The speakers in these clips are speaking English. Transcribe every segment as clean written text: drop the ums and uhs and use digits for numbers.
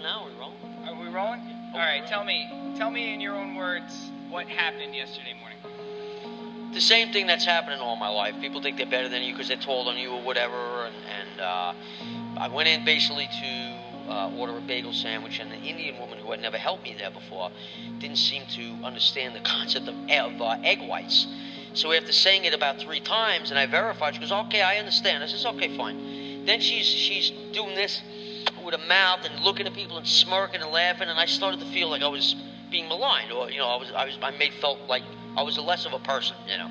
Now we're rolling. Are we rolling? All right, tell me in your own words what happened yesterday morning. The same thing that's happening all my life. People think they're better than you because they're told on you or whatever. And I went in basically to order a bagel sandwich, and the Indian woman who had never helped me there before didn't seem to understand the concept of egg whites. So after saying it about 3 times, and I verified, she goes, "Okay, I understand." I says, "Okay, fine." Then she's doing this with a mouth and looking at people and smirking and laughing, and I started to feel like I was being maligned, or, you know, I felt like I was less of a person, you know.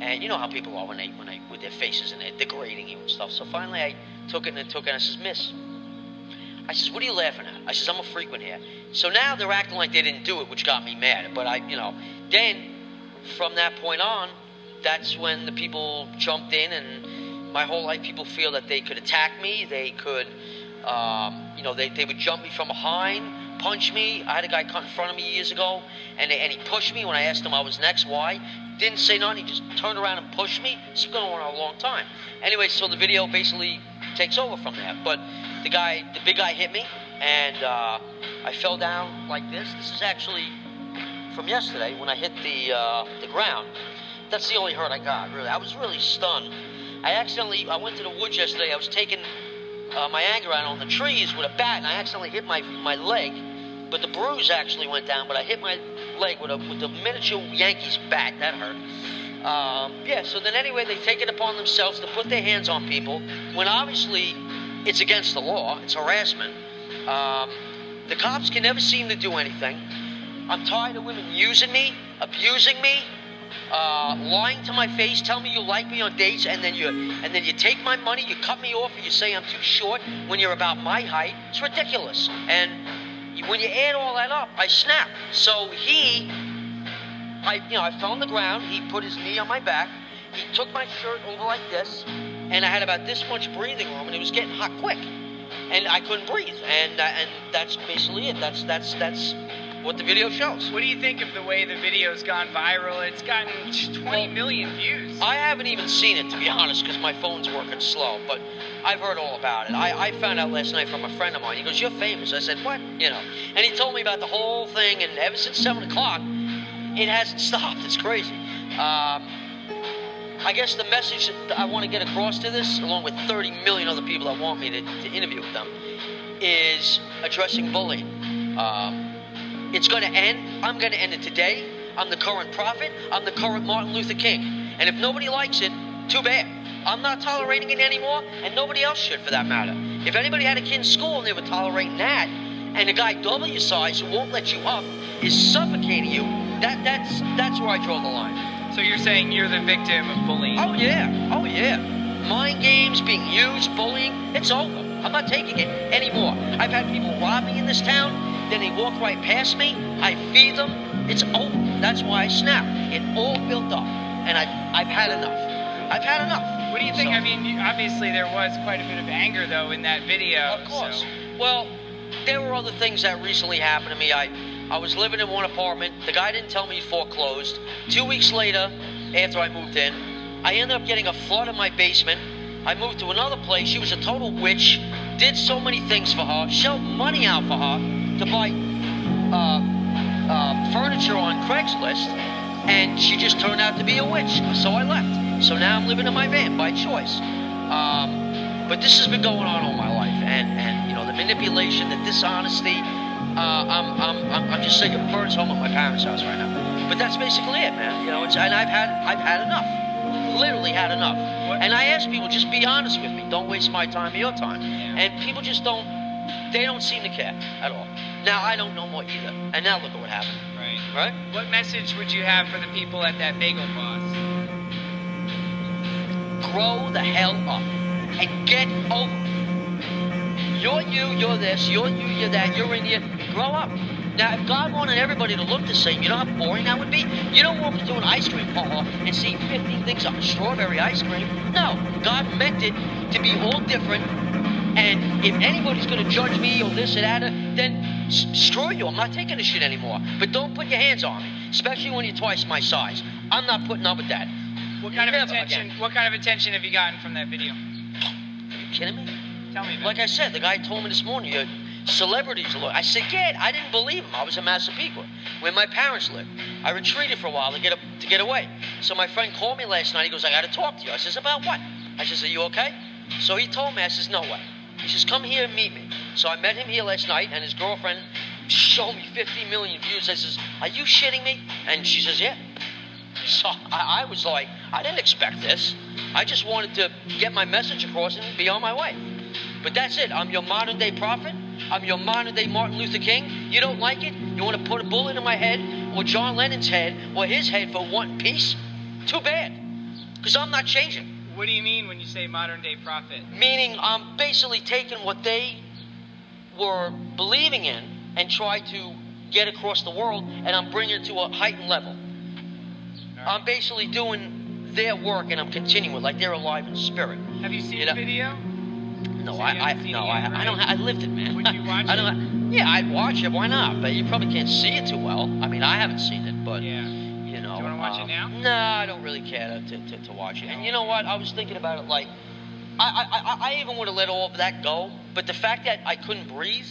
And you know how people are when they with their faces and they're degrading you and stuff. So finally I took it and I says, "Miss," I says, "what are you laughing at?" I says, "I'm a frequent here." So now they're acting like they didn't do it, which got me mad. But you know, then from that point on, that's when the people jumped in, and my whole life people feel that they could attack me, they could. You know, they would jump me from behind, punch me. I had a guy cut in front of me years ago, and he pushed me when I asked him I was next. Why? Didn't say nothing. He just turned around and pushed me. It's been going on a long time. Anyway, so the video basically takes over from there. But the big guy hit me, and I fell down like this. This is actually from yesterday when I hit the ground. That's the only hurt I got, really. I was really stunned. I went to the woods yesterday. I was taking my anger out on the trees with a bat, and I accidentally hit my leg, but the bruise actually went down, but I hit my leg with a miniature Yankees bat. That hurt. Yeah, so then anyway, they take it upon themselves to put their hands on people, when obviously it's against the law, it's harassment. The cops can never seem to do anything. I'm tired of women using me, abusing me, lying to my face, tell me you like me on dates, and then you take my money, you cut me off, and you say I'm too short when you're about my height. It's ridiculous. And when you add all that up, I snap. So I fell on the ground. He put his knee on my back. He took my shirt over like this, and I had about this much breathing room, and it was getting hot quick, and I couldn't breathe. And that's basically it. That's what the video shows. What do you think of the way the video's gone viral? It's gotten 20 million views. I haven't even seen it, to be honest, because my phone's working slow, but I've heard all about it. I found out last night from a friend of mine. He goes, "You're famous." I said, "What?" You know, and he told me about the whole thing, and ever since 7 o'clock, it hasn't stopped. It's crazy. I guess the message that I want to get across to this, along with 30 million other people that want me to interview with them, is addressing bullying. It's going to end. I'm going to end it today. I'm the current Prophet. I'm the current Martin Luther King. And if nobody likes it, too bad. I'm not tolerating it anymore, and nobody else should, for that matter. If anybody had a kid in school and they were tolerating that, and a guy double your size who won't let you up is suffocating you, that's where I draw the line. So you're saying you're the victim of bullying? Oh, yeah. Oh, yeah. Mind games, being used, bullying, it's over. I'm not taking it anymore. I've had people rob me in this town. Then they walk right past me, I feed them, it's over. That's why I snap. It all built up, and I've had enough. I've had enough. What do you think? So, I mean, obviously there was quite a bit of anger, though, in that video. Of course. So. Well, there were other things that recently happened to me. I was living in one apartment. The guy didn't tell me he foreclosed. 2 weeks later, after I moved in, I ended up getting a flood in my basement. I moved to another place. She was a total witch. Did so many things for her. Shelled money out for her. To buy furniture on Craigslist, and she just turned out to be a witch, so I left. So now I'm living in my van by choice. But this has been going on all my life, and you know, the manipulation, the dishonesty. I'm just sick of birds home at my parents' house right now. But that's basically it, man. You know, and I've had enough, literally had enough. And I ask people, just be honest with me. Don't waste my time or your time. And people just don't. They don't seem to care at all. Now, I don't know more either. And now look at what happened. Right. Right? What message would you have for the people at that bagel place? Grow the hell up and get over it. You're you, you're this, you're you, you're that, you're in here. Grow up. Now, if God wanted everybody to look the same, you know how boring that would be? You don't walk into an ice cream parlor and see 50 things on strawberry ice cream. No. God meant it to be all different. And if anybody's going to judge me or this or that, then screw you. I'm not taking this shit anymore. But don't put your hands on me, especially when you're twice my size. I'm not putting up with that. What kind of attention have you gotten from that video? Are you kidding me? Tell me about it. Like I said, the guy told me this morning, Celebrities are lawyers. I said, yeah, I didn't believe him. I was in Massapequa, where my parents lived. I retreated for a while to get away. So my friend called me last night. He goes, I got to talk to you. I says, about what? I says, are you okay? So he told me. I says, no way. He says, come here and meet me. So I met him here last night, and his girlfriend showed me 50 million views. I says, are you shitting me? And she says, yeah. So I was like, I didn't expect this. I just wanted to get my message across and be on my way. But that's it. I'm your modern day prophet. I'm your modern day Martin Luther King. You don't like it? You want to put a bullet in my head or John Lennon's head or his head for one piece? Too bad. Because I'm not changing. What do you mean when you say modern day prophet? Meaning I'm basically taking what they were believing in and try to get across the world, and I'm bringing it to a heightened level. I'm basically doing their work, and I'm continuing like they're alive in spirit. Have you seen the video? No, so I lived it, man. Would you watch it? Yeah, I'd watch it. Why not? But you probably can't see it too well. I mean, I haven't seen it, but yeah. You know. Do you want to watch it now? Nah, I don't really care to watch it. No. And you know what? I was thinking about it. Like, I even would have let all of that go. But the fact that I couldn't breathe,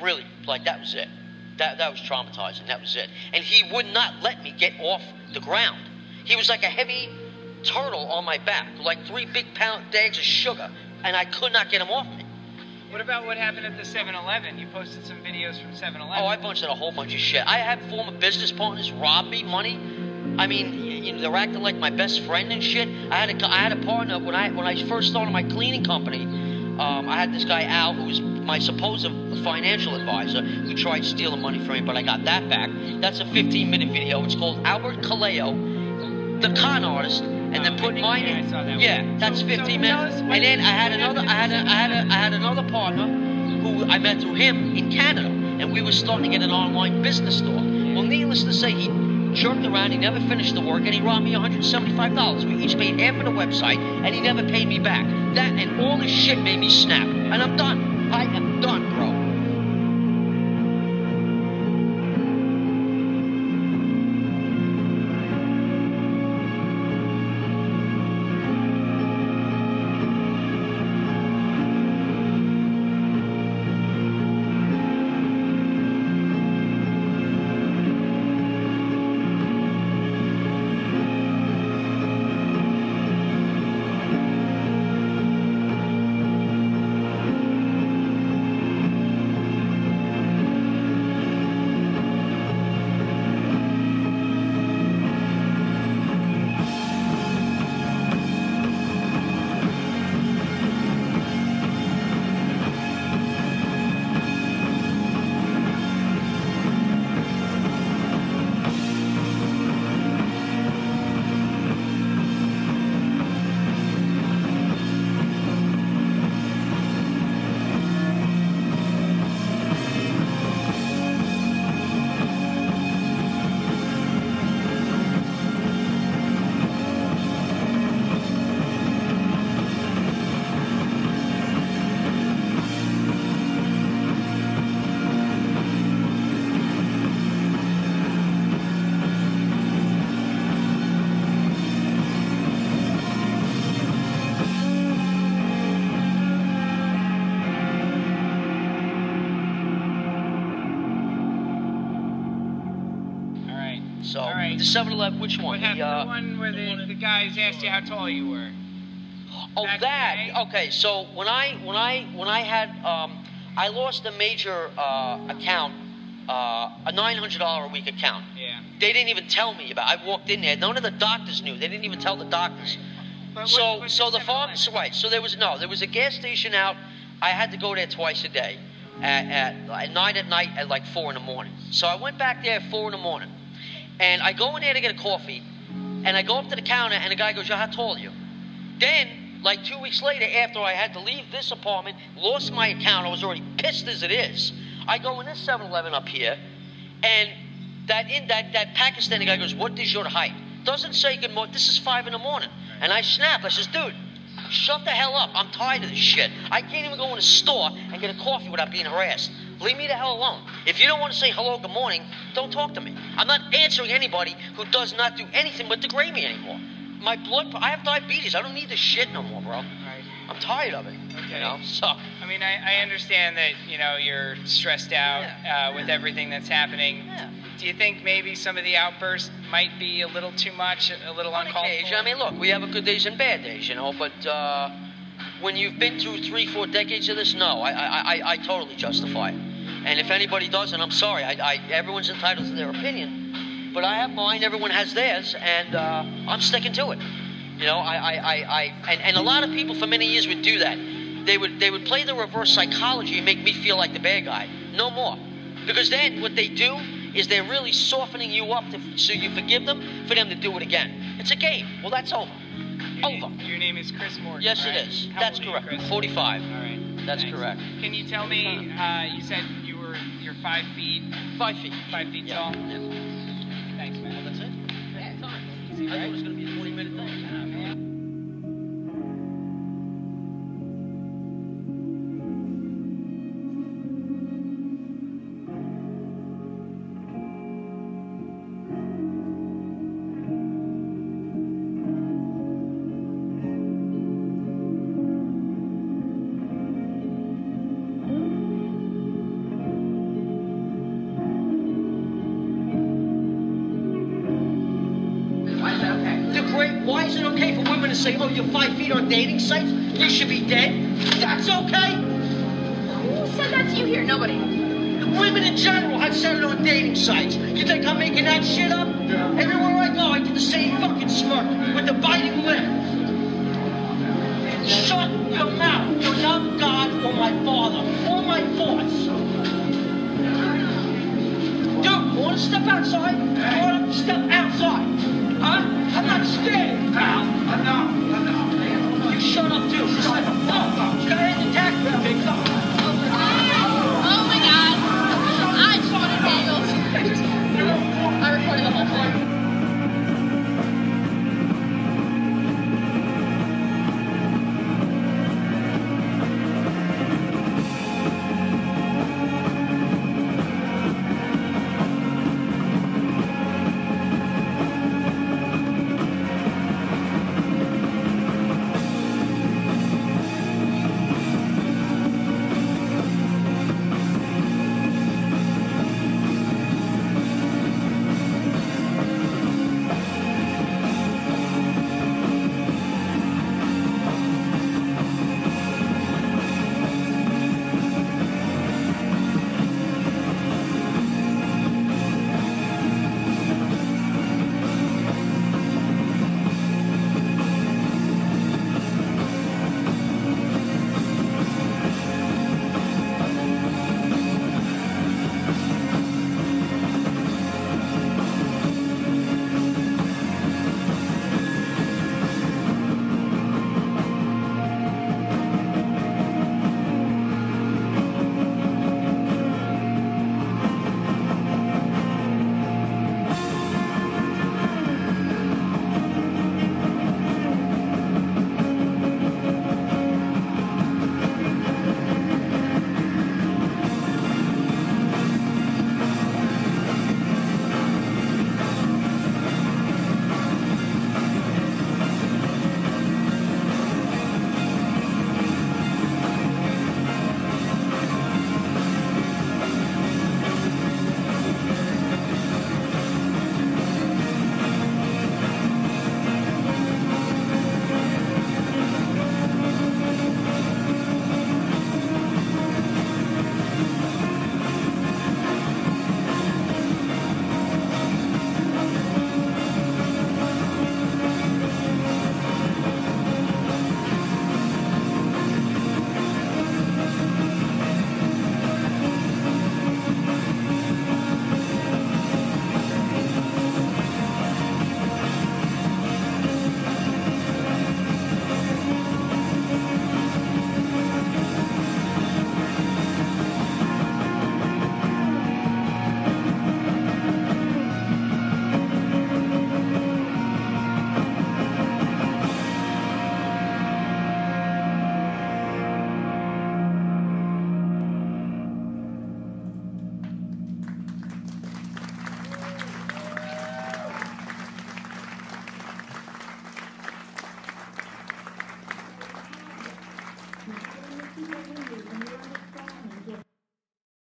really, like that was it. That was traumatizing. That was it. And he would not let me get off the ground. He was like a heavy turtle on my back, like 3 big pound bags of sugar, and I could not get him off me. What about what happened at the 7-Eleven? You posted some videos from 7-Eleven. Oh, I posted a whole bunch of shit. I had former business partners rob me money. I mean, you know, they're acting like my best friend and shit. I had a partner when I first started my cleaning company. I had this guy Al, who was my supposed financial advisor, who tried stealing money from me, but I got that back. That's a 15-minute video. It's called Albert Kaleo, the Con Artist, and then put mine in. I saw that one. That's 15 minutes. And then I had another partner who I met through him in Canada, and we were starting to get an online business store. Well, needless to say, he jerked around, he never finished the work, and he robbed me $175. We each paid half of the website, and he never paid me back. That and all this shit made me snap, and I'm done. I am done, bro. The 7-Eleven, which one? What happened? The one where the guys asked you how tall you were. Oh, that. Okay, so when I had I lost a major account, a $900 a week account. Yeah. They didn't even tell me about it. I walked in there. None of the doctors knew. They didn't even tell the doctors. But so the pharmacy, right? So there was a gas station out. I had to go there twice a day, at night at like 4 in the morning. So I went back there at 4 in the morning. And I go in there to get a coffee, and I go up to the counter, and the guy goes, "Yo, how tall are you?" Then, like 2 weeks later, after I had to leave this apartment, lost my account, I was already pissed as it is. I go in this 7-Eleven up here, and that Pakistani guy goes, "What is your height?" Doesn't say good morning. This is 5 in the morning, and I snap. I says, "Dude, shut the hell up. I'm tired of this shit. I can't even go in a store and get a coffee without being harassed. Leave me the hell alone. If you don't want to say hello, good morning, don't talk to me. I'm not answering anybody who does not do anything but degrade me anymore. I have diabetes. I don't need this shit no more, bro. I'm tired of it." Okay. You know, so I mean, I understand that, you know, you're stressed out with everything that's happening. Yeah. Do you think maybe some of the outbursts might be a little too much, a little uncalled for? I mean, look, we have a good days and bad days, you know, but when you've been through 3-4 decades of this, no, I totally justify it. And if anybody doesn't, I'm sorry. Everyone's entitled to their opinion, but I have mine. Everyone has theirs, and I'm sticking to it. You know, and a lot of people for many years would do that. They would play the reverse psychology and make me feel like the bad guy. No more. Because then what they do is they're really softening you up so you forgive them for them to do it again. It's a game. Well, that's over. Your name is Chris Morgan, yes, right? It is. How that's correct. You, 45. All right. That's nice. Correct. Can you tell me, you said you're 5 feet. 5 feet. 5 feet tall? Yes. Thanks, man. Well, that's it. That's time. Easy, right? I thought it was going to be a 40-minute thing. Why is it okay for women to say, oh, you're 5 feet on dating sites? You should be dead. That's okay. Who said that to you here? Nobody. The women in general have said it on dating sites. You think I'm making that shit up? Yeah. Everywhere I go, I do the same fucking smirk with the biting lip. Shut your mouth. You're not God or my father or my boss. Dude, want to step outside? Want to step outside? Huh? I'm not scared, pal. Enough. You shut up, too. Shut the fuck up. Go ahead and attack me.